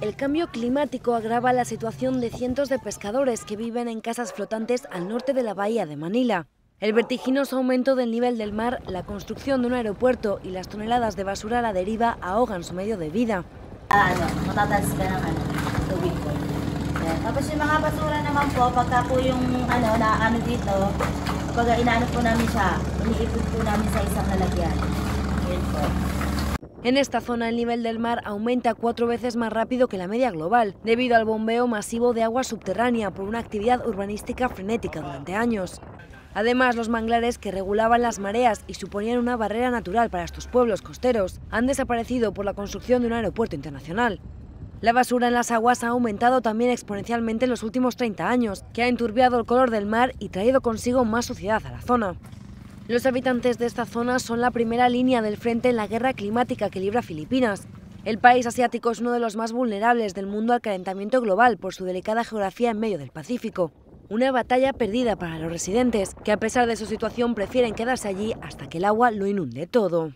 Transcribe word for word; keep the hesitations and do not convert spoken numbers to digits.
El cambio climático agrava la situación de cientos de pescadores que viven en casas flotantes al norte de la bahía de Manila. El vertiginoso aumento del nivel del mar, la construcción de un aeropuerto y las toneladas de basura a la deriva ahogan su medio de vida. En esta zona el nivel del mar aumenta cuatro veces más rápido que la media global, debido al bombeo masivo de agua subterránea por una actividad urbanística frenética durante años. Además, los manglares que regulaban las mareas y suponían una barrera natural para estos pueblos costeros han desaparecido por la construcción de un aeropuerto internacional. La basura en las aguas ha aumentado también exponencialmente en los últimos treinta años, que ha enturbiado el color del mar y traído consigo más suciedad a la zona. Los habitantes de esta zona son la primera línea del frente en la guerra climática que libra Filipinas. El país asiático es uno de los más vulnerables del mundo al calentamiento global por su delicada geografía en medio del Pacífico. Una batalla perdida para los residentes, que a pesar de su situación prefieren quedarse allí hasta que el agua lo inunde todo.